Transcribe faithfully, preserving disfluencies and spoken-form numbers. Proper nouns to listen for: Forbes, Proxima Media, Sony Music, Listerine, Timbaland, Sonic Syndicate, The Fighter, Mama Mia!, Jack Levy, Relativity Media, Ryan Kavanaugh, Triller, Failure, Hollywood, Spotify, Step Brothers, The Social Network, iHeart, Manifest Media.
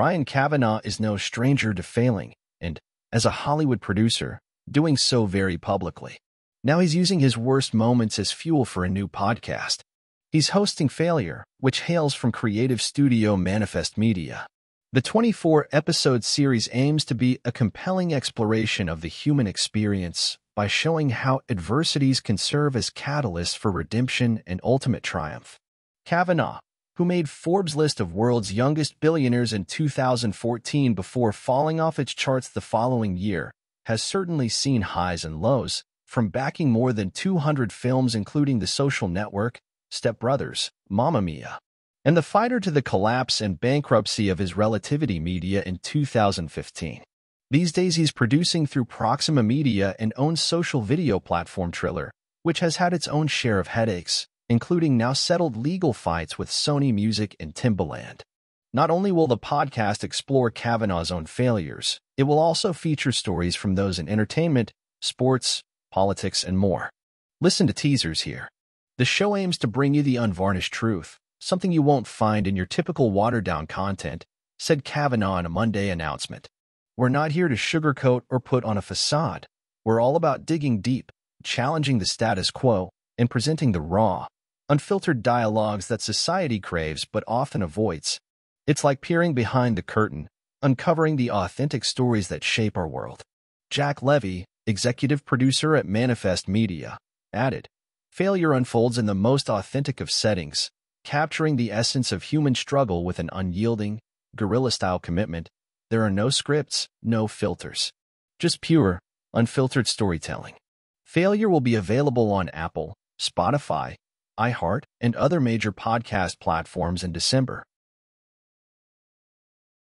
Ryan Kavanaugh is no stranger to failing, and, as a Hollywood producer, doing so very publicly. Now he's using his worst moments as fuel for a new podcast. He's hosting Failure, which hails from creative studio Manifest Media. The twenty-four episode series aims to be a compelling exploration of the human experience by showing how adversities can serve as catalysts for redemption and ultimate triumph. Kavanaugh, who made Forbes' list of world's youngest billionaires in two thousand fourteen before falling off its charts the following year, has certainly seen highs and lows, from backing more than two hundred films including The Social Network, Step Brothers, Mamma Mia, and The Fighter to the collapse and bankruptcy of his Relativity Media in two thousand fifteen. These days he's producing through Proxima Media and owns social video platform Triller, which has had its own share of headaches, including now-settled legal fights with Sony Music and Timbaland. Not only will the podcast explore Kavanaugh's own failures, it will also feature stories from those in entertainment, sports, politics, and more. Listen to teasers here. The show aims to bring you the unvarnished truth, something you won't find in your typical watered-down content, said Kavanaugh in a Monday announcement. We're not here to sugarcoat or put on a facade. We're all about digging deep, challenging the status quo, and presenting the raw, unfiltered dialogues that society craves but often avoids. It's like peering behind the curtain, uncovering the authentic stories that shape our world. Jack Levy, executive producer at Manifest Media, added, "Failure unfolds in the most authentic of settings, capturing the essence of human struggle with an unyielding, guerrilla-style commitment. There are no scripts, no filters. Just pure, unfiltered storytelling." Failure will be available on Apple, Spotify, iHeart, and other major podcast platforms in December.